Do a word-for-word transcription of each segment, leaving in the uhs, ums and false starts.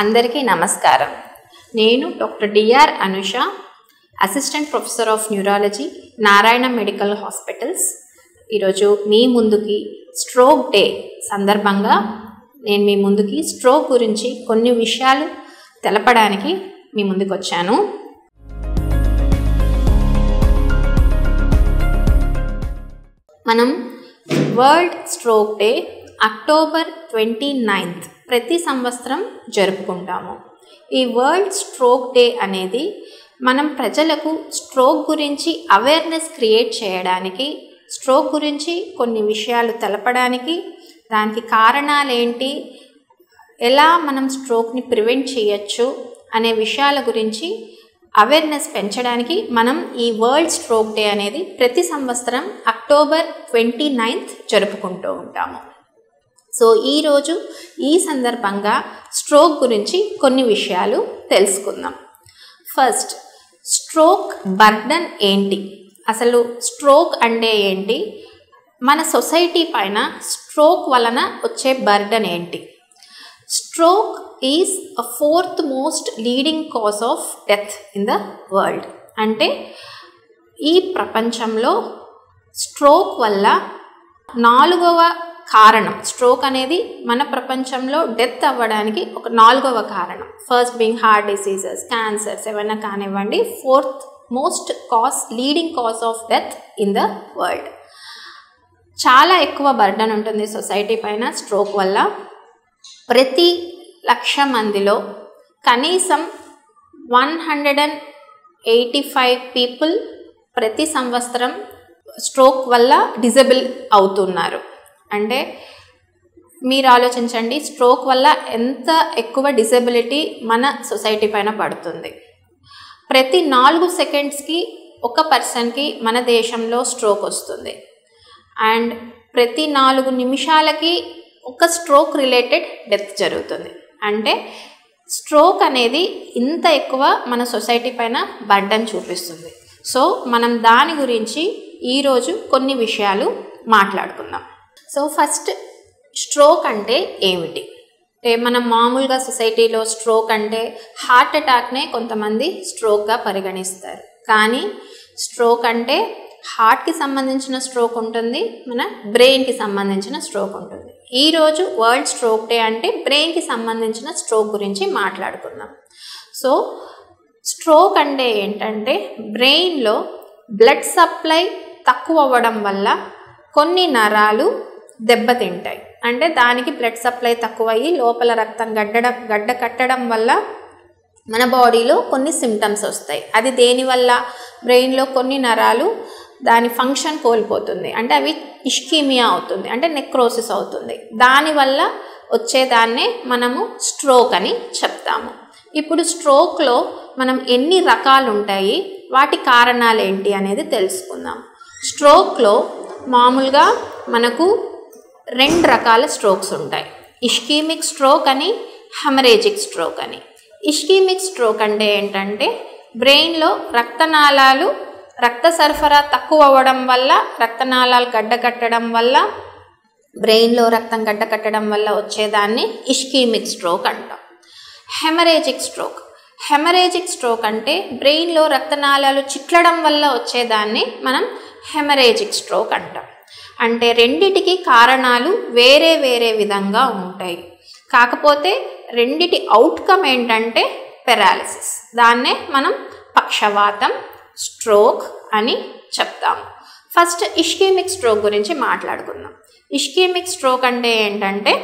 అందరికీ నమస్కారం. నేను doctor DR Anusha, assistant professor of neurology, Narayana medical hospitals. ఈరోజు మీ ముందుకి స్ట్రోక్ డే సందర్భంగా నేను మీ ముందుకి స్ట్రోక్ గురించి కొన్ని విషయాలు తెలపడానికి మీ ముందుకు వచ్చాను. మనం world stroke day October twenty ninth ప్రతి సంవత్సరం జరుపుకుంటాము. ఈ వరల్డ్ స్ట్రోక్ డే అనేది మనం ప్రజలకు స్ట్రోక్ గురించి అవేర్నెస్ క్రియేట్ చేయడానికి, స్ట్రోక్ గురించి కొన్ని విషయాలు తెలపడానికి, దానికి కారణాలేంటి, ఎలా మనం స్ట్రోక్ని ప్రివెంట్ చేయొచ్చు అనే విషయాల గురించి అవేర్నెస్ పెంచడానికి మనం ఈ వరల్డ్ స్ట్రోక్ డే అనేది ప్రతి సంవత్సరం అక్టోబర్ ట్వంటీ నైన్త్ జరుపుకుంటూ ఉంటాము. సో ఈరోజు ఈ సందర్భంగా స్ట్రోక్ గురించి కొన్ని విషయాలు తెలుసుకుందాం. ఫస్ట్, స్ట్రోక్ బర్డన్ ఏంటి, అసలు స్ట్రోక్ అంటే ఏంటి, మన సొసైటీ పైన స్ట్రోక్ వలన వచ్చే బర్డన్ ఏంటి. Stroke is a fourth most leading cause of death in the world. అంటే ఈ ప్రపంచంలో స్ట్రోక్ వల్ల నాలుగవ కారణం, స్ట్రోక్ అనేది మన ప్రపంచంలో డెత్ అవ్వడానికి ఒక నాలుగవ కారణం. First being heart diseases, cancers ఏమైనా కానివ్వండి. Fourth most cause, leading cause of death in the world. చాలా ఎక్కువ బర్డన్ ఉంటుంది సొసైటీ పైన స్ట్రోక్ వల్ల. ప్రతి లక్ష మందిలో కనీసం one hundred and eighty five people ప్రతి సంవత్సరం స్ట్రోక్ వల్ల డిజబుల్ అవుతున్నారు. అంటే మీరు ఆలోచించండి, స్ట్రోక్ వల్ల ఎంత ఎక్కువ డిజబిలిటీ మన సొసైటీ పైన పడుతుంది. ప్రతి నాలుగు సెకండ్స్కి ఒక పర్సన్కి మన దేశంలో స్ట్రోక్ వస్తుంది. అండ్ ప్రతి నాలుగు నిమిషాలకి ఒక స్ట్రోక్ రిలేటెడ్ డెత్ జరుగుతుంది. అంటే స్ట్రోక్ అనేది ఇంత ఎక్కువ మన సొసైటీ పైన బర్డన్ చూపిస్తుంది. సో మనం దాని గురించి ఈరోజు కొన్ని విషయాలు మాట్లాడుకుందాం. సో ఫస్ట్, స్ట్రోక్ అంటే ఏమిటి? అంటే మనం మామూలుగా సొసైటీలో స్ట్రోక్ అంటే హార్ట్ అటాక్నే కొంతమంది స్ట్రోక్గా పరిగణిస్తారు. కానీ స్ట్రోక్ అంటే హార్ట్కి సంబంధించిన స్ట్రోక్ ఉంటుంది, మన బ్రెయిన్కి సంబంధించిన స్ట్రోక్ ఉంటుంది. ఈరోజు వరల్డ్ స్ట్రోక్ డే అంటే బ్రెయిన్కి సంబంధించిన స్ట్రోక్ గురించి మాట్లాడుకుందాం. సో స్ట్రోక్ అంటే ఏంటంటే, బ్రెయిన్లో బ్లడ్ సప్లై తక్కువ అవ్వడం వల్ల కొన్ని నరాలు దెబ్బతింటాయి. అంటే దానికి బ్లడ్ సప్లై తక్కువ అయ్యి లోపల రక్తం గడ్డ గడ్డ కట్టడం వల్ల మన బాడీలో కొన్ని సిమ్టమ్స్ వస్తాయి. అది దేనివల్ల? బ్రెయిన్లో కొన్ని నరాలు దాని ఫంక్షన్ కోల్పోతుంది, అంటే అవి ఇష్కీమియా అవుతుంది, అంటే నెక్రోసిస్ అవుతుంది. దానివల్ల వచ్చేదాన్నే మనము స్ట్రోక్ అని చెప్తాము. ఇప్పుడు స్ట్రోక్లో మనం ఎన్ని రకాలు ఉంటాయి, వాటి కారణాలు ఏంటి అనేది తెలుసుకుందాం. స్ట్రోక్లో మామూలుగా మనకు రెండు రకాల స్ట్రోక్స్ ఉంటాయి, ఇష్కీమిక్ స్ట్రోక్ అని, హెమరేజిక్ స్ట్రోక్ అని. ఇష్కీమిక్ స్ట్రోక్ అంటే ఏంటంటే, బ్రెయిన్లో రక్తనాళాలు రక్త సరఫరా తక్కువ అవ్వడం వల్ల, రక్తనాళాలు గడ్డ కట్టడం వల్ల, బ్రెయిన్లో రక్తం గడ్డ కట్టడం వల్ల వచ్చేదాన్ని ఇష్కీమిక్ స్ట్రోక్ అంటాం. హెమరేజిక్ స్ట్రోక్ హెమరేజిక్ స్ట్రోక్ అంటే బ్రెయిన్లో రక్తనాళాలు చిట్లడం వల్ల వచ్చేదాన్ని మనం హెమరేజిక్ స్ట్రోక్ అంటాం. అంటే రెండిటికి కారణాలు వేరే వేరే విధంగా ఉంటాయి. కాకపోతే రెండిటి అవుట్కమ్ ఏంటంటే పెరాలిసిస్. దాన్నే మనం పక్షవాతం, స్ట్రోక్ అని చెప్తాము. ఫస్ట్ ఇష్కీమిక్ స్ట్రోక్ గురించి మాట్లాడుకుందాం. ఇష్కీమిక్ స్ట్రోక్ అంటే ఏంటంటే,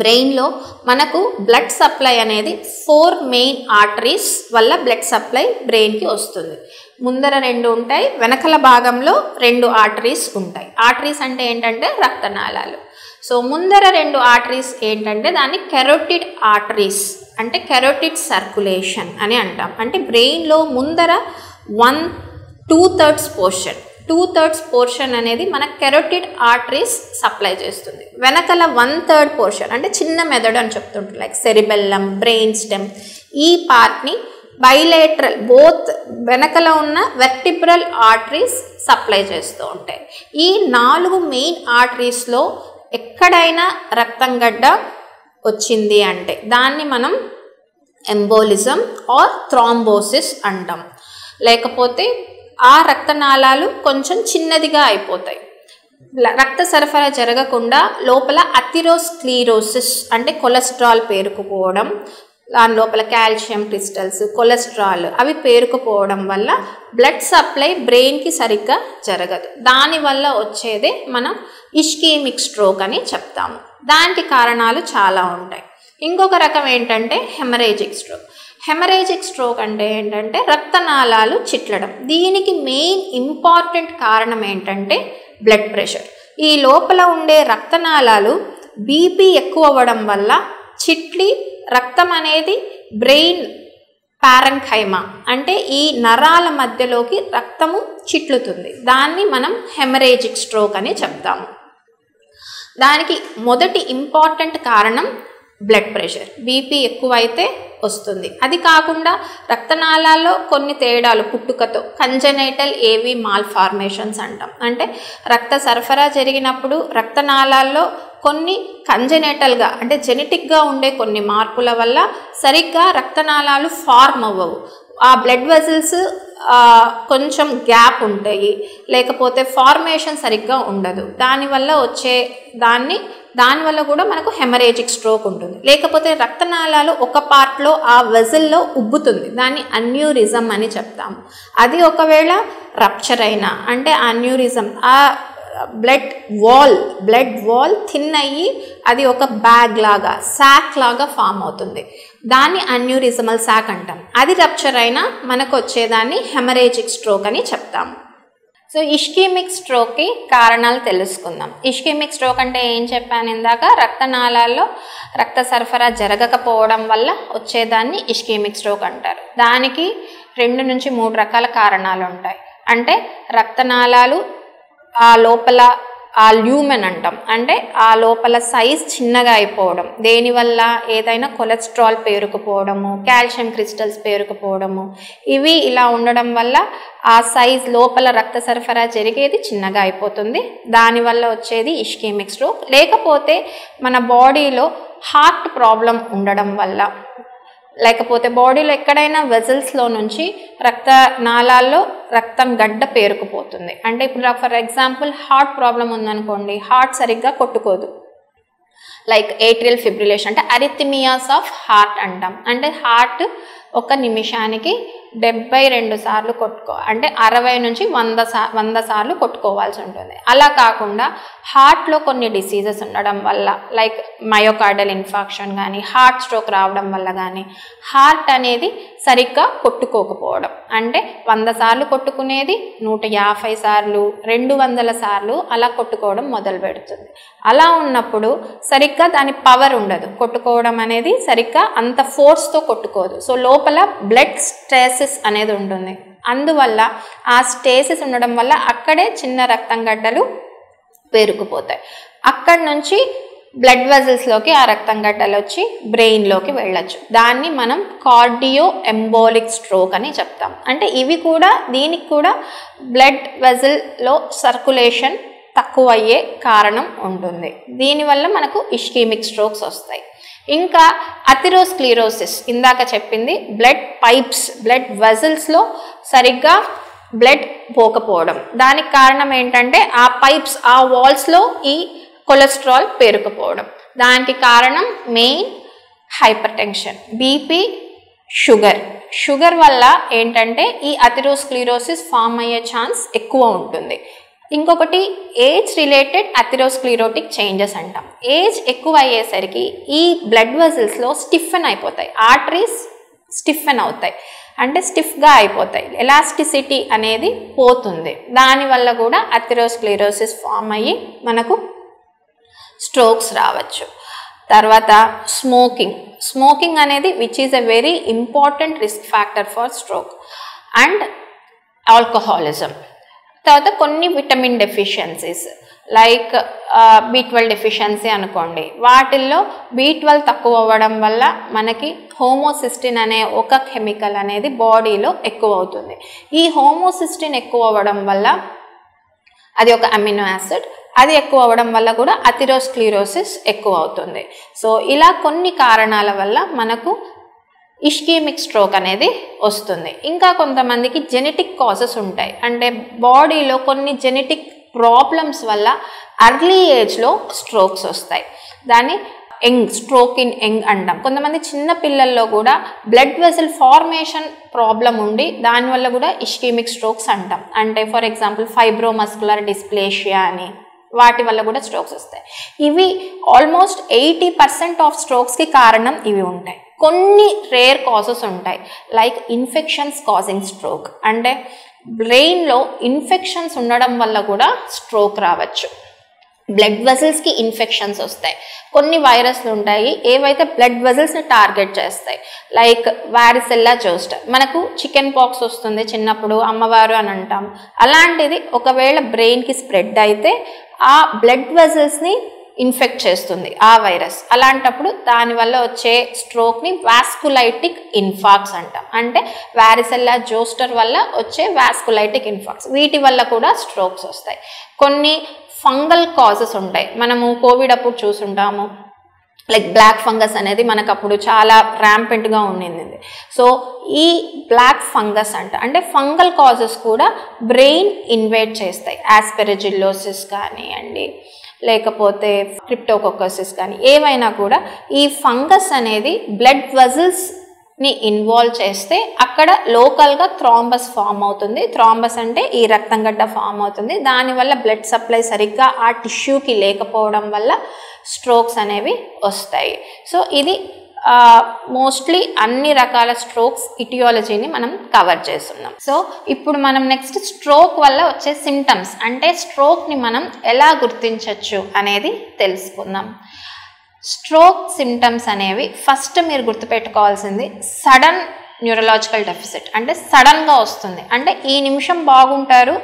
బ్రెయిన్లో మనకు బ్లడ్ సప్లై అనేది ఫోర్ మెయిన్ ఆర్టరీస్ వల్ల బ్లడ్ సప్లై బ్రెయిన్కి వస్తుంది. ముందర రెండు ఉంటాయి, వెనకల భాగంలో రెండు ఆర్టరీస్ ఉంటాయి. ఆర్టరీస్ అంటే ఏంటంటే రక్తనాళాలు. సో ముందర రెండు ఆర్టరీస్ ఏంటంటే, దాన్ని కెరోటిడ్ ఆర్టరీస్ అంటే కెరోటిడ్ సర్క్యులేషన్ అని అంటాం. అంటే బ్రెయిన్లో ముందర one two thirds portion two thirds portion అనేది మన కెరోటిడ్ ఆర్టరీస్ సప్లై చేస్తుంది. వెనకల వన్ థర్డ్ పోర్షన్ అంటే చిన్న మెదడు అని చెప్తుంటారు, లైక్ సెరిబెల్లం, బ్రెయిన్ స్టెమ్, ఈ పార్ట్ని బైలేటరల్ బోత్ వెనకల ఉన్న వెర్టిబ్రల్ ఆర్టరీస్ సప్లై చేస్తూ ఉంటాయి. ఈ నాలుగు మెయిన్ ఆర్టరీస్లో ఎక్కడైనా రక్తం గడ్డ ochindi ante danni manam embolism or thrombosis antam. Lekapothe aa raktanalalu koncham chinnadiga ayipotayi. రక్త సరఫరా జరగకుండా లోపల అథెరోస్క్లెరోసిస్ అంటే కొలెస్ట్రాల్ పేరుకుపోవడం, దాని లోపల కాల్షియం క్రిస్టల్స్, కొలెస్ట్రాల్ అవి పేరుకుపోవడం వల్ల బ్లడ్ సప్లై బ్రెయిన్కి సరిగ్గా జరగదు. దానివల్ల వచ్చేదే మనం ఇష్కేమిక్ స్ట్రోక్ అని చెప్తాము. దానికి కారణాలు చాలా ఉంటాయి. ఇంకొక రకం ఏంటంటే హెమరేజిక్ స్ట్రోక్. హెమరేజిక్ స్ట్రోక్ అంటే ఏంటంటే రక్తనాళాలు చిట్లడం. దీనికి మెయిన్ ఇంపార్టెంట్ కారణం ఏంటంటే బ్లడ్ ప్రెషర్. ఈ లోపల ఉండే రక్తనాళాలు బీపీ ఎక్కువ అవ్వడం వల్ల చిట్లి రక్తం అనేది బ్రెయిన్ పారంఖైమా అంటే ఈ నరాల మధ్యలోకి రక్తము చిట్లుతుంది. దాన్ని మనం హెమరేజిక్ స్ట్రోక్ అని చెప్తాము. దానికి మొదటి ఇంపార్టెంట్ కారణం బ్లడ్ ప్రెషర్, బీపీ ఎక్కువైతే వస్తుంది. అది కాకుండా రక్తనాళాల్లో కొన్ని తేడాలు పుట్టుకతో కంజనైటల్ ఏవి మాల్ఫార్మేషన్స్ అంటాం. అంటే రక్త సరఫరా జరిగినప్పుడు రక్తనాళాల్లో కొన్ని కంజనైటల్గా అంటే జెనెటిక్గా ఉండే కొన్ని మార్పుల వల్ల సరిగ్గా రక్తనాళాలు ఫార్మ్ అవ్వవు. ఆ బ్లడ్ వెజల్స్ కొంచెం గ్యాప్ ఉంటాయి, లేకపోతే ఫార్మేషన్ సరిగ్గా ఉండదు. దానివల్ల వచ్చే దాన్ని దానివల్ల కూడా మనకు హెమరేజిక్ స్ట్రోక్ ఉంటుంది. లేకపోతే రక్తనాళాలు ఒక పార్ట్లో ఆ వెజల్లో ఉబ్బుతుంది, దాన్ని అన్యూరిజం అని చెప్తాము. అది ఒకవేళ రప్చర్ అయినా అంటే అన్యూరిజం ఆ blood wall blood wall thin అయ్యి అది ఒక బ్యాగ్ లాగా శాక్ లాగా ఫామ్ అవుతుంది. దాన్ని అన్యూరిజమల్ శాక్ అంటాం. అది రప్చర్ అయినా మనకు వచ్చేదాన్ని హెమరేజిక్ స్ట్రోక్ అని చెప్తాము. సో ఇష్కేమిక్ స్ట్రోక్కి కారణాలు తెలుసుకుందాం. ఇష్కేమిక్ స్ట్రోక్ అంటే ఏం చెప్పాను ఇందాక, రక్తనాళాల్లో రక్త సరఫరా జరగకపోవడం వల్ల వచ్చేదాన్ని ఇష్కేమిక్ స్ట్రోక్ అంటారు. దానికి రెండు నుంచి మూడు రకాల కారణాలు ఉంటాయి. అంటే రక్తనాళాలు ఆ లోపల ఆ ల్యూమెన్ అంటాం, అంటే ఆ లోపల సైజ్ చిన్నగా అయిపోవడం, దేనివల్ల ఏదైనా కొలెస్ట్రాల్ పేరుకుపోవడము, కాల్షియం క్రిస్టల్స్ పేరుకుపోవడము, ఇవి ఇలా ఉండడం వల్ల ఆ సైజ్ లోపల రక్త సరఫరా జరిగేది చిన్నగా అయిపోతుంది. దానివల్ల వచ్చేది ఇష్కేమిక్ స్ట్రోక్. లేకపోతే మన బాడీలో హార్ట్ ప్రాబ్లం ఉండడం వల్ల, లేకపోతే బాడీలో ఎక్కడైనా వెజల్స్లో నుంచి రక్తనాళాల్లో రక్తం గడ్డ పేరుకుపోతుంది. అంటే ఇప్పుడు ఫర్ ఎగ్జాంపుల్ హార్ట్ ప్రాబ్లం ఉందనుకోండి, హార్ట్ సరిగ్గా కొట్టుకోదు. లైక్ ఏట్రియల్ ఫిబ్రిలేషన్ అంటే అరిథమియాస్ ఆఫ్ హార్ట్ అంటాం. అంటే హార్ట్ ఒక నిమిషానికి డెబ్బై రెండు సార్లు కొట్టుకో అంటే అరవై నుంచి వంద సా వంద సార్లు కొట్టుకోవాల్సి ఉంటుంది. అలా కాకుండా హార్ట్లో కొన్ని డిసీజెస్ ఉండడం వల్ల లైక్ మయోకార్డియల్ ఇన్ఫాక్షన్ కానీ హార్ట్ స్ట్రోక్ రావడం వల్ల కానీ హార్ట్ అనేది సరిగ్గా కొట్టుకోకపోవడం, అంటే వంద సార్లు కొట్టుకునేది నూట యాభై సార్లు రెండు వందల సార్లు అలా కొట్టుకోవడం మొదలు పెడుతుంది. అలా ఉన్నప్పుడు సరిగ్గా దాని పవర్ ఉండదు, కొట్టుకోవడం అనేది సరిగ్గా అంత ఫోర్స్తో కొట్టుకోదు. సో లోపల బ్లడ్ స్టేసిస్ అనేది ఉంటుంది. అందువల్ల ఆ స్టేసిస్ ఉండడం వల్ల అక్కడే చిన్న రక్తం గడ్డలు పేరుకుపోతాయి. అక్కడి నుంచి బ్లడ్ వెజల్స్లోకి ఆ రక్తం గడ్డలు వచ్చి బ్రెయిన్లోకి వెళ్ళచ్చు. దాన్ని మనం కార్డియో-ఎంబోలిక్ స్ట్రోక్ అని చెప్తాం. అంటే ఇవి కూడా దీనికి కూడా బ్లడ్ వెజల్లో సర్క్యులేషన్ తక్కువ అయ్యే కారణం ఉంటుంది. దీనివల్ల మనకు ఇష్కేమిక్ స్ట్రోక్స్ వస్తాయి. ఇంకా అథెరోస్క్లెరోసిస్ ఇందాక చెప్పింది, బ్లడ్ పైప్స్ బ్లడ్ వెజల్స్లో సరిగ్గా బ్లడ్ పోకపోవడం. దానికి కారణం ఏంటంటే ఆ పైప్స్ ఆ వాల్స్లో ఈ కొలెస్ట్రాల్ పేరుకుపోవడం. దానికి కారణం main hypertension, BP, sugar. Sugar వల్ల ఏంటంటే ఈ అథెరోస్క్లెరోసిస్ ఫామ్ అయ్యే ఛాన్స్ ఎక్కువ ఉంటుంది. ఇంకొకటి ఏజ్ రిలేటెడ్ అథెరోస్క్లెరోటిక్ చేంజెస్ అంటాం. ఏజ్ ఎక్కువ అయ్యేసరికి ఈ బ్లడ్ వెజల్స్లో స్టిఫెన్ అయిపోతాయి, ఆర్టరీస్ స్టిఫెన్ అవుతాయి అంటే స్టిఫ్గా అయిపోతాయి, ఎలాస్టిసిటీ అనేది పోతుంది. దానివల్ల కూడా అథెరోస్క్లెరోసిస్ ఫామ్ అయ్యి మనకు స్ట్రోక్స్ రావచ్చు. తర్వాత స్మోకింగ్ స్మోకింగ్ అనేది which is a very important risk factor for stroke, and alcoholism. తర్వాత కొన్ని vitamin deficiencies like B twelve deficiency అనుకోండి, వాటిల్లో బి ట్వెల్వ్ తక్కువ అవ్వడం వల్ల మనకి హోమోసిస్టిన్ అనే ఒక కెమికల్ అనేది బాడీలో ఎక్కువ అవుతుంది. ఈ హోమోసిస్టిన్ ఎక్కువ అవ్వడం వల్ల అది ఒక అమినో యాసిడ్, అది ఎక్కువ అవడం వల్ల కూడా అథెరోస్క్లెరోసిస్ ఎక్కువ అవుతుంది. సో ఇలా కొన్ని కారణాల వల్ల మనకు ఇష్కేమిక్ స్ట్రోక్ అనేది వస్తుంది. ఇంకా కొంతమందికి జెనెటిక్ కాజెస్ ఉంటాయి, అంటే బాడీలో కొన్ని జెనెటిక్ ప్రాబ్లమ్స్ వల్ల అర్లీ ఏజ్లో స్ట్రోక్స్ వస్తాయి. దాన్ని యంగ్ స్ట్రోక్ ఇన్ యంగ్ అంటాం. కొంతమంది చిన్న పిల్లల్లో కూడా బ్లడ్ వెసల్ ఫార్మేషన్ ప్రాబ్లం ఉండి దానివల్ల కూడా ఇష్కేమిక్ స్ట్రోక్స్ అంటాం. అంటే ఫర్ ఎగ్జాంపుల్ ఫైబ్రోమస్కులర్ డిస్ప్లేషియా అని, వాటి వల్ల కూడా స్ట్రోక్స్ వస్తాయి. ఇవి ఆల్మోస్ట్ ఎయిటీ పర్సెంట్ ఆఫ్ స్ట్రోక్స్కి కారణం ఇవి ఉంటాయి. కొన్ని రేర్ కాజెస్ ఉంటాయి, లైక్ ఇన్ఫెక్షన్స్ కాజింగ్ స్ట్రోక్, అంటే బ్రెయిన్లో ఇన్ఫెక్షన్స్ ఉండడం వల్ల కూడా స్ట్రోక్ రావచ్చు. బ్లడ్ వెజల్స్కి ఇన్ఫెక్షన్స్ వస్తాయి. కొన్ని వైరస్లు ఉంటాయి ఏవైతే బ్లడ్ వెజల్స్ని టార్గెట్ చేస్తాయి, లైక్ వారిసెల్లా జోస్టర్. మనకు చికెన్ పాక్స్ వస్తుంది చిన్నప్పుడు, అమ్మవారు అని అంటాం. అలాంటిది ఒకవేళ బ్రెయిన్కి స్ప్రెడ్ అయితే ఆ బ్లడ్ వెజల్స్ని ఇన్ఫెక్ట్ చేస్తుంది ఆ వైరస్. అలాంటప్పుడు దానివల్ల వచ్చే స్ట్రోక్ని వాస్కులైటిక్ ఇన్ఫాక్ట్స్ అంటాం, అంటే వారిసెల్లా జోస్టర్ వల్ల వచ్చే వాస్కులైటిక్ ఇన్ఫాక్ట్స్. వీటి వల్ల కూడా స్ట్రోక్స్ వస్తాయి. కొన్ని ఫంగల్ కాజెస్ ఉంటాయి. మనము కోవిడ్ అప్పుడు చూసుంటాము, లైక్ బ్లాక్ ఫంగస్ అనేది మనకు అప్పుడు చాలా ర్యాంపెంట్గా ఉండింది. సో ఈ బ్లాక్ ఫంగస్ అంట, అంటే ఫంగల్ కాజెస్ కూడా బ్రెయిన్ ఇన్వేట్ చేస్తాయి. ఆస్పెరిజిల్లోసిస్ కానివ్వండి, లేకపోతే క్రిప్టోకొక్కసిస్ కానీ ఏవైనా కూడా ఈ ఫంగస్ అనేది బ్లడ్ వెజల్స్ని ఇన్వాల్వ్ చేస్తే అక్కడ లోకల్గా థ్రాంబస్ ఫామ్ అవుతుంది. థ్రాంబస్ అంటే ఈ రక్తంగడ్డ ఫామ్ అవుతుంది. దానివల్ల బ్లడ్ సప్లై సరిగ్గా ఆ టిష్యూకి లేకపోవడం వల్ల స్ట్రోక్స్ అనేవి వస్తాయి. సో ఇది మోస్ట్లీ అన్ని రకాల స్ట్రోక్స్ ఇటియాలజీని మనం కవర్ చేస్తున్నాం. సో ఇప్పుడు మనం నెక్స్ట్ స్ట్రోక్ వల్ల వచ్చే సిమ్టమ్స్, అంటే స్ట్రోక్ని మనం ఎలా గుర్తించవచ్చు అనేది తెలుసుకుందాం. స్ట్రోక్ సిమ్టమ్స్ అనేవి ఫస్ట్ మీరు గుర్తుపెట్టుకోవాల్సింది సడన్ న్యూరలాజికల్ డెఫిసిట్, అంటే సడన్గా వస్తుంది. అంటే ఈ నిమిషం బాగుంటారు,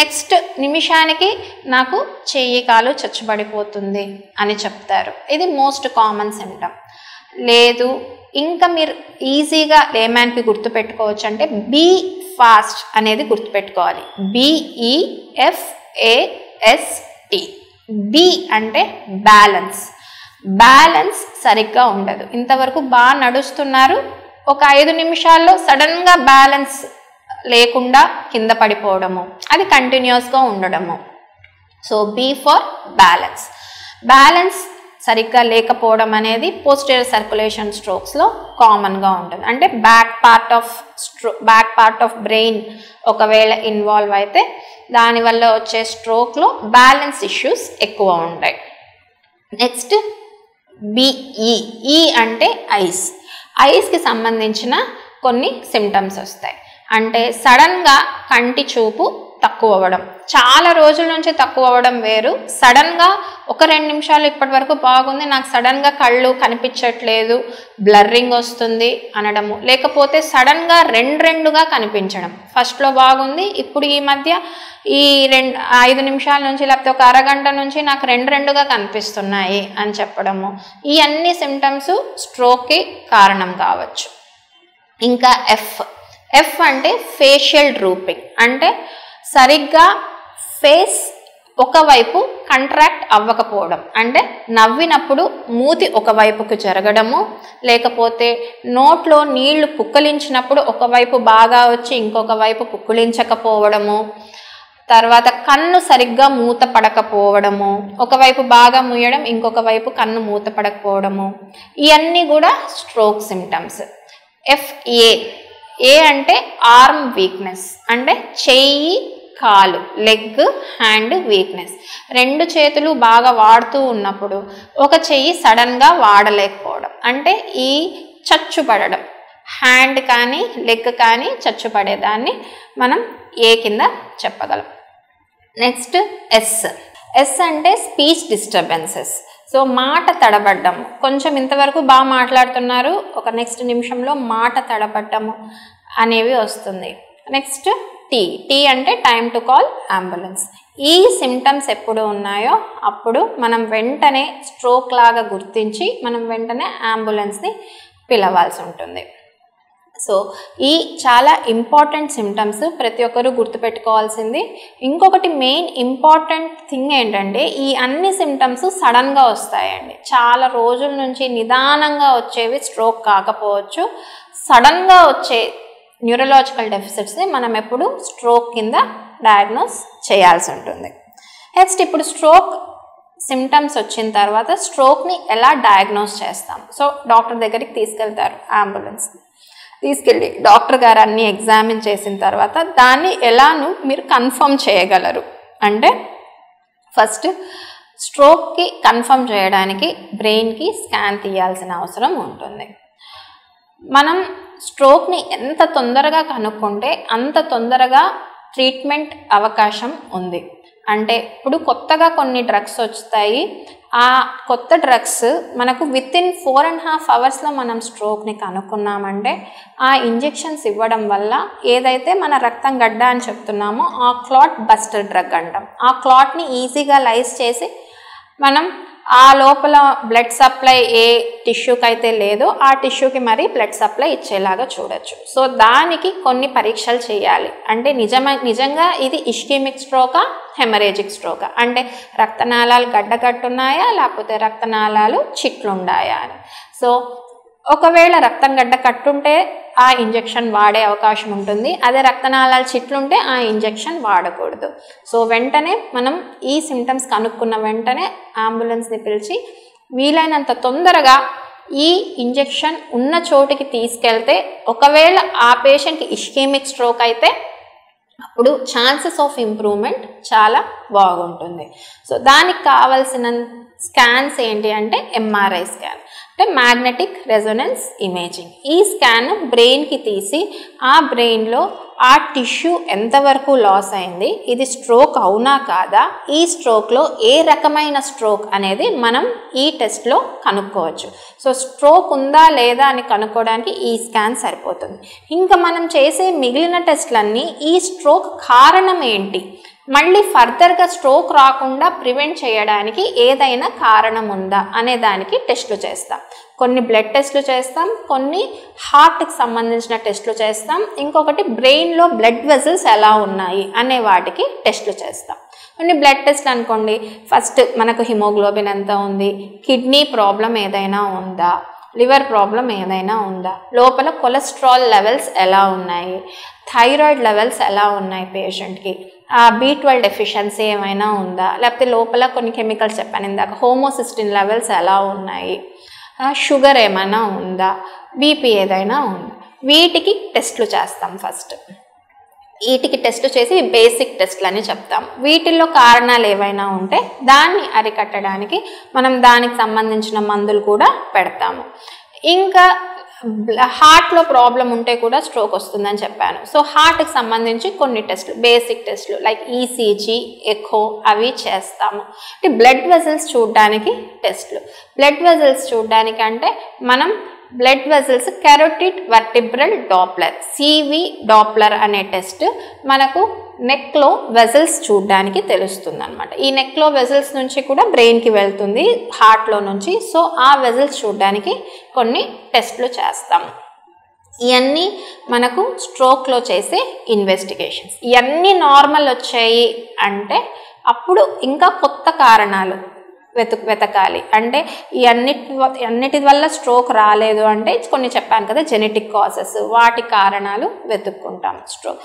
నెక్స్ట్ నిమిషానికి నాకు చెయ్యి కాలు చచ్చుబడిపోతుంది అని చెప్తారు. ఇది మోస్ట్ కామన్ సిమ్టమ్. లేదు ఇంకా మీరు ఈజీగా లేమ్యాన్కి గుర్తుపెట్టుకోవచ్చు అంటే బీ ఫాస్ట్ అనేది గుర్తుపెట్టుకోవాలి. బీఈఎఫ్ఏఎస్టీ. బి అంటే బ్యాలెన్స్. బ్యాలెన్స్ సరిగ్గా ఉండదు. ఇంతవరకు బాగా నడుస్తున్నారు, ఒక ఐదు నిమిషాల్లో సడన్గా బ్యాలెన్స్ లేకుండా కింద పడిపోవడము, అది కంటిన్యూస్గా ఉండడము. So B for balance. Balance సరిగ్గా లేకపోవడం అనేది పోస్టీరియర్ సర్క్యులేషన్ స్ట్రోక్స్లో కామన్గా ఉంటుంది. అంటే back part of stroke back part of brain ఒకవేళ ఇన్వాల్వ్ అయితే దానివల్ల వచ్చే స్ట్రోక్లో బ్యాలెన్స్ ఇష్యూస్ ఎక్కువ ఉంటాయి. Next B E. ఈ అంటే ఐస్. ఐస్కి సంబంధించిన కొన్ని సిమ్టమ్స్ వస్తాయి. అంటే సడన్గా కంటి చూపు తక్కువ అవ్వడం, చాలా రోజుల నుంచి తక్కువ అవ్వడం వేరు. సడన్గా ఒక రెండు నిమిషాలు ఇప్పటి వరకు బాగుంది, నాకు సడన్గా కళ్ళు కనిపించట్లేదు, బ్లర్రింగ్ వస్తుంది అనడము. లేకపోతే సడన్గా రెండు రెండుగా కనిపించడం, ఫస్ట్లో బాగుంది, ఇప్పుడు ఈ మధ్య ఈ రెండు ఐదు నిమిషాల నుంచి లేకపోతే ఒక అరగంట నుంచి నాకు రెండు రెండుగా కనిపిస్తున్నాయి అని చెప్పడము. ఈ అన్ని సిమ్టమ్స్ స్ట్రోక్కి కారణం కావచ్చు. ఇంకా ఎఫ్. ఎఫ్ అంటే ఫేషియల్ డ్రూపింగ్, అంటే సరిగ్గా ఫేస్ ఒకవైపు కంట్రాక్ట్ అవ్వకపోవడం, అంటే నవ్వినప్పుడు మూతి ఒకవైపుకు జరగడము, లేకపోతే నోట్లో నీళ్లు పుక్కిలించినప్పుడు ఒకవైపు బాగా వచ్చి ఇంకొక వైపు పుక్కిలించకపోవడము, తర్వాత కన్ను సరిగ్గా మూత పడకపోవడము, ఒకవైపు బాగా మూయడం ఇంకొక వైపు కన్ను మూత పడకపోవడము, ఇవన్నీ కూడా స్ట్రోక్ సిమ్టమ్స్. ఎఫ్ఏ. ఏ అంటే ఆర్మ్ వీక్నెస్, అంటే చెయ్యి కాలు లెగ్ హ్యాండ్ వీక్నెస్. రెండు చేతులు బాగా వాడుతూ ఉన్నప్పుడు ఒక చెయ్యి సడన్గా వాడలేకపోవడం, అంటే ఈ చచ్చుపడడం, హ్యాండ్ కానీ లెగ్ కానీ చచ్చుపడేదాన్ని మనం ఏ కింద చెప్పగలం. Next S. ఎస్ అంటే స్పీచ్ డిస్టర్బెన్సెస్. సో మాట తడబడ్డము, కొంచెం ఇంతవరకు బాగా మాట్లాడుతున్నారు, ఒక నెక్స్ట్ నిమిషంలో మాట తడబడ్డము అనేవి వస్తుంది. Next T. టీ అంటే టైం టు కాల్ అంబులెన్స్. ఈ సిమ్టమ్స్ ఎప్పుడు ఉన్నాయో అప్పుడు మనం వెంటనే స్ట్రోక్ లాగా గుర్తించి మనం వెంటనే అంబులెన్స్ని పిలవాల్సి ఉంటుంది. సో ఈ చాలా ఇంపార్టెంట్ సిమ్టమ్స్ ప్రతి ఒక్కరు గుర్తుపెట్టుకోవాల్సింది. ఇంకొకటి మెయిన్ ఇంపార్టెంట్ థింగ్ ఏంటంటే ఈ అన్ని సిమ్టమ్స్ సడన్గా వస్తాయండి. చాలా రోజుల నుంచి నిదానంగా వచ్చేవి స్ట్రోక్ కాకపోవచ్చు. సడన్గా వచ్చే న్యూరలాజికల్ డెఫిసిట్స్ని మనం ఎప్పుడు స్ట్రోక్ కింద డయాగ్నోస్ చేయాల్సి ఉంటుంది. నెక్స్ట్ ఇప్పుడు స్ట్రోక్ సిమ్టమ్స్ వచ్చిన తర్వాత స్ట్రోక్ని ఎలా డయాగ్నోస్ చేస్తాం? సో డాక్టర్ దగ్గరికి తీసుకెళ్తారు, అంబులెన్స్ తీసుకెళ్ళి డాక్టర్ గారు అన్నీ ఎగ్జామిన్ చేసిన తర్వాత దాన్ని ఎలాను మీరు కన్ఫర్మ్ చేయగలరు అంటే ఫస్ట్ స్ట్రోక్కి కన్ఫర్మ్ చేయడానికి బ్రెయిన్కి స్కాన్ తీయాల్సిన అవసరం ఉంటుంది. మనం స్ట్రోక్ని ఎంత తొందరగా కనుక్కుంటే అంత తొందరగా ట్రీట్మెంట్ అవకాశం ఉంది. అంటే ఇప్పుడు కొత్తగా కొన్ని డ్రగ్స్ వస్తాయి. ఆ కొత్త డ్రగ్స్ మనకు within four and half అవర్స్లో మనం స్ట్రోక్ని కనుక్కున్నామంటే ఆ ఇంజెక్షన్స్ ఇవ్వడం వల్ల ఏదైతే మన రక్తం గడ్డ అని చెప్తున్నామో ఆ క్లాట్ బస్టర్ డ్రగ్ అంటాం. ఆ క్లాట్ని ఈజీగా లైజ్ చేసి మనం ఆ లోపల బ్లడ్ సప్లై ఏ టిష్యూకి అయితే లేదో ఆ టిష్యూకి మరి బ్లడ్ సప్లై ఇచ్చేలాగా చూడొచ్చు. సో దానికి కొన్ని పరీక్షలు చేయాలి. అంటే నిజమ నిజంగా ఇది ఇష్కెమిక్ స్ట్రోకా హెమరేజిక్ స్ట్రోకా, అంటే రక్తనాళాలు గడ్డకట్టున్నాయా లేకపోతే రక్తనాళాలు చిట్లున్నాయా అని. సో ఒకవేళ రక్తం గడ్డ కట్టుంటే ఆ ఇంజెక్షన్ వాడే అవకాశం ఉంటుంది. అదే రక్తనాళాలు చిట్లుంటే ఆ ఇంజెక్షన్ వాడకూడదు. సో వెంటనే మనం ఈ సిమ్టమ్స్ కనుక్కున్న వెంటనే అంబులెన్స్ని పిలిచి వీలైనంత తొందరగా ఈ ఇంజెక్షన్ ఉన్న చోటికి తీసుకెళ్తే ఒకవేళ ఆ పేషెంట్కి ఇష్కెమిక్ స్ట్రోక్ అయితే అప్పుడు ఛాన్సెస్ ఆఫ్ ఇంప్రూవ్మెంట్ చాలా బాగుంటుంది. సో దానికి కావాల్సిన స్కాన్స్ ఏంటి అంటే ఎంఆర్ఐ స్కాన్, అంటే మ్యాగ్నెటిక్ రెసొనెన్స్ ఇమేజింగ్. ఈ స్కాన్ బ్రెయిన్కి తీసి ఆ బ్రెయిన్లో ఆ టిష్యూ ఎంతవరకు లాస్ అయింది, ఇది స్ట్రోక్ అవునా కాదా, ఈ స్ట్రోక్లో ఏ రకమైన స్ట్రోక్ అనేది మనం ఈ టెస్ట్లో కనుక్కోవచ్చు. సో స్ట్రోక్ ఉందా లేదా అని కనుక్కోవడానికి ఈ స్కాన్ సరిపోతుంది. ఇంకా మనం చేసే మిగిలిన టెస్ట్లన్నీ ఈ స్ట్రోక్ కారణం ఏంటి, మళ్ళీ ఫర్దర్గా స్ట్రోక్ రాకుండా ప్రివెంట్ చేయడానికి ఏదైనా కారణం ఉందా అనే దానికి టెస్టులు చేస్తాం. కొన్ని బ్లడ్ టెస్టులు చేస్తాం, కొన్ని హార్ట్కి సంబంధించిన టెస్టులు చేస్తాం, ఇంకొకటి బ్రెయిన్లో బ్లడ్ వెజల్స్ ఎలా ఉన్నాయి అనే వాటికి టెస్టులు చేస్తాం. కొన్ని బ్లడ్ టెస్ట్లు అనుకోండి, ఫస్ట్ మనకు హిమోగ్లోబిన్ ఎంత ఉంది, కిడ్నీ ప్రాబ్లం ఏదైనా ఉందా, లివర్ ప్రాబ్లం ఏదైనా ఉందా, లోపల కొలెస్ట్రాల్ లెవెల్స్ ఎలా ఉన్నాయి, థైరాయిడ్ లెవెల్స్ ఎలా ఉన్నాయి పేషెంట్కి, ఆ బీ ట్వెల్వ్ డెఫిషియన్సీ ఏమైనా ఉందా, లేకపోతే లోపల కొన్ని కెమికల్స్ చెప్పాను ఇందాక, హోమోసిస్టిన్ లెవెల్స్ ఎలా ఉన్నాయి, షుగర్ ఏమైనా ఉందా, బీపీ ఏదైనా ఉందా, వీటికి టెస్ట్లు చేస్తాం. ఫస్ట్ వీటికి టెస్ట్లు చేసి బేసిక్ టెస్ట్లు అని చెప్తాం. వీటిల్లో కారణాలు ఏవైనా ఉంటే దాన్ని అరికట్టడానికి మనం దానికి సంబంధించిన మందులు కూడా పెడతాము. ఇంకా హార్ట్లో ప్రాబ్లం ఉంటే కూడా స్ట్రోక్ వస్తుందని చెప్పాను. సో హార్ట్కి సంబంధించి కొన్ని టెస్ట్లు, బేసిక్ టెస్ట్లు లైక్ ఈసీజీ, ఎకో అవి చేస్తాము. అంటే బ్లడ్ వెజల్స్ చూడడానికి టెస్ట్లు. బ్లడ్ వెజల్స్ చూడడానికి అంటే మనం blood vessels carotid vertebral Doppler CV Doppler అనే టెస్ట్ మనకు నెక్లో వెజల్స్ చూడడానికి తెలుస్తుంది అనమాట. ఈ నెక్లో వెజల్స్ నుంచి కూడా బ్రెయిన్కి వెళ్తుంది, హార్ట్లో నుంచి. సో ఆ వెజల్స్ చూడడానికి కొన్ని టెస్ట్లు చేస్తాము. ఇవన్నీ మనకు స్ట్రోక్లో చేసే ఇన్వెస్టిగేషన్స్. ఇవన్నీ నార్మల్ వచ్చాయి అంటే అప్పుడు ఇంకా కొత్త కారణాలు వెతుకు వెతకాలి. అంటే ఈ అన్నిటి అన్నిటి వల్ల స్ట్రోక్ రాలేదు అంటే కొన్ని చెప్పాను కదా జెనెటిక్ కాజెస్, వాటి కారణాలు వెతుక్కుంటాం. స్ట్రోక్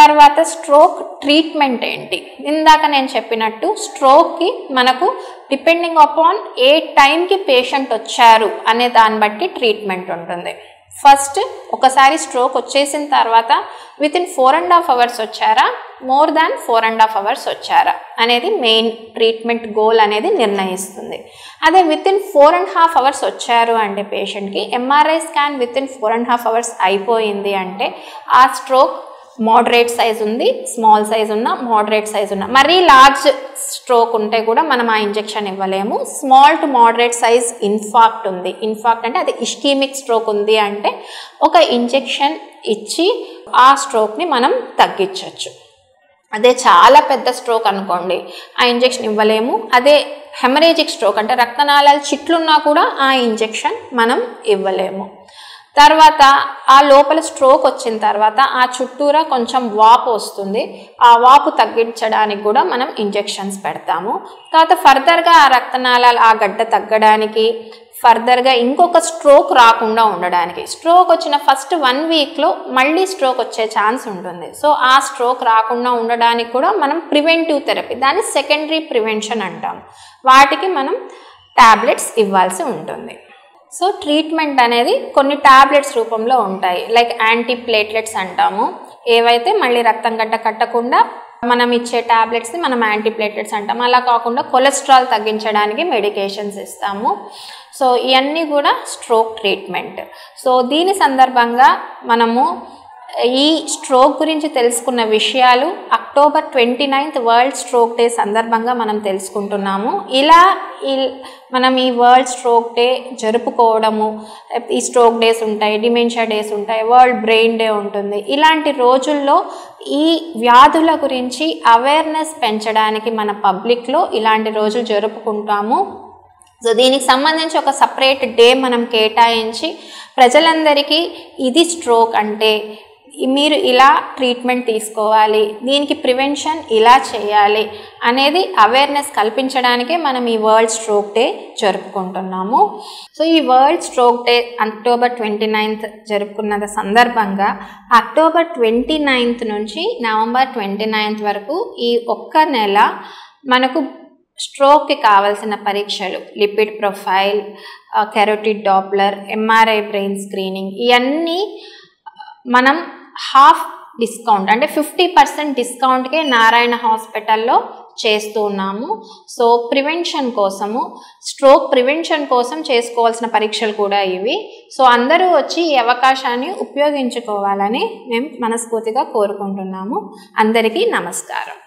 తర్వాత స్ట్రోక్ ట్రీట్మెంట్ ఏంటి? ఇందాక నేను చెప్పినట్టు స్ట్రోక్కి మనకు డిపెండింగ్ అపాన్ ఏ టైంకి పేషెంట్ వచ్చారు అనే దాన్ని బట్టి ట్రీట్మెంట్ ఉంటుంది. ఫస్ట్ ఒకసారి స్ట్రోక్ వచ్చేసిన తర్వాత within four and half hours వచ్చారా, more than four and half hours వచ్చారా అనేది మెయిన్ ట్రీట్మెంట్ గోల్ అనేది నిర్ణయిస్తుంది. అదే within four and half hours వచ్చారు అంటే పేషెంట్కి MRI scan within four and half hours అయిపోయింది అంటే ఆ స్ట్రోక్ మోడరేట్ సైజ్ ఉంది, స్మాల్ సైజ్ ఉన్నా, మోడరేట్ సైజ్ ఉన్నా. మరీ లార్జ్ స్ట్రోక్ ఉంటే కూడా మనం ఆ ఇంజెక్షన్ ఇవ్వలేము. Small to moderate size infarct ఉంది, ఇన్ఫాక్ట్ అంటే అది ఇష్కెమిక్ స్ట్రోక్ ఉంది అంటే ఒక ఇంజెక్షన్ ఇచ్చి ఆ స్ట్రోక్ని మనం తగ్గించవచ్చు. అదే చాలా పెద్ద స్ట్రోక్ అనుకోండి ఆ ఇంజెక్షన్ ఇవ్వలేము. అదే హెమరేజిక్ స్ట్రోక్ అంటే రక్తనాళాలు చిట్లున్నా కూడా ఆ ఇంజెక్షన్ మనం ఇవ్వలేము. తర్వాత ఆ లోపల స్ట్రోక్ వచ్చిన తర్వాత ఆ చుట్టూరా కొంచెం వాపు వస్తుంది. ఆ వాపు తగ్గించడానికి కూడా మనం ఇంజెక్షన్స్ పెడతాము. తర్వాత ఫర్దర్గా ఆ రక్తనాళాలు ఆ గడ్డ తగ్గడానికి ఫర్దర్గా ఇంకొక స్ట్రోక్ రాకుండా ఉండడానికి స్ట్రోక్ వచ్చిన ఫస్ట్ వన్ వీక్లో మళ్ళీ స్ట్రోక్ వచ్చే ఛాన్స్ ఉంటుంది. సో ఆ స్ట్రోక్ రాకుండా ఉండడానికి కూడా మనం ప్రివెంటివ్ థెరపీ, దాన్ని సెకండరీ ప్రివెన్షన్ అంటాం, వాటికి మనం ట్యాబ్లెట్స్ ఇవ్వాల్సి ఉంటుంది. సో ట్రీట్మెంట్ అనేది కొన్ని ట్యాబ్లెట్స్ రూపంలో ఉంటాయి, లైక్ యాంటీ ప్లేట్లెట్స్ అంటాము. ఏవైతే మళ్ళీ రక్తం గడ్డ కట్టకుండా మనం ఇచ్చే ట్యాబ్లెట్స్ని మనం యాంటీ ప్లేట్లెట్స్ అంటాం. అలా కాకుండా కొలెస్ట్రాల్ తగ్గించడానికి మెడికేషన్స్ ఇస్తాము. సో ఇవన్నీ కూడా స్ట్రోక్ ట్రీట్మెంట్. సో దీని సందర్భంగా మనము ఈ స్ట్రోక్ గురించి తెలుసుకున్న విషయాలు October twenty ninth world stroke day సందర్భంగా మనం తెలుసుకుంటున్నాము. ఇలా మనం ఈ వరల్డ్ స్ట్రోక్ డే జరుపుకోవడము, ఈ స్ట్రోక్ డేస్ ఉంటాయి, డిమెన్షియా డేస్ ఉంటాయి, వరల్డ్ బ్రెయిన్ డే ఉంటుంది. ఇలాంటి రోజుల్లో ఈ వ్యాధుల గురించి అవేర్నెస్ పెంచడానికి మన పబ్లిక్లో ఇలాంటి రోజులు జరుపుకుంటాము. సో దీనికి సంబంధించి ఒక సపరేట్ డే మనం కేటాయించి ప్రజలందరికీ ఇది స్ట్రోక్ అంటే మీరు ఇలా ట్రీట్మెంట్ తీసుకోవాలి, దీనికి ప్రివెన్షన్ ఇలా చేయాలి అనేది అవేర్నెస్ కల్పించడానికే మనం ఈ వరల్డ్ స్ట్రోక్ డే జరుపుకుంటున్నాము. సో ఈ world stroke day October twenty ninth జరుపుకున్న సందర్భంగా అక్టోబర్ ట్వంటీ నైన్త్ నుంచి నవంబర్ ట్వంటీ నైన్త్ వరకు ఈ ఒక్క నెల మనకు స్ట్రోక్కి కావాల్సిన పరీక్షలు, lipid profile, carotid Doppler, MRI brain screening, ఇవన్నీ మనం హాఫ్ డిస్కౌంట్ అంటే ఫిఫ్టీ పర్సెంట్ డిస్కౌంట్కే నారాయణ హాస్పిటల్లో చేస్తూ ఉన్నాము. సో ప్రివెన్షన్ కోసము, స్ట్రోక్ ప్రివెన్షన్ కోసం చేసుకోవాల్సిన పరీక్షలు కూడా ఇవి. సో అందరూ వచ్చి ఈ అవకాశాన్ని ఉపయోగించుకోవాలని మేము మనస్ఫూర్తిగా కోరుకుంటున్నాము. అందరికీ నమస్కారం.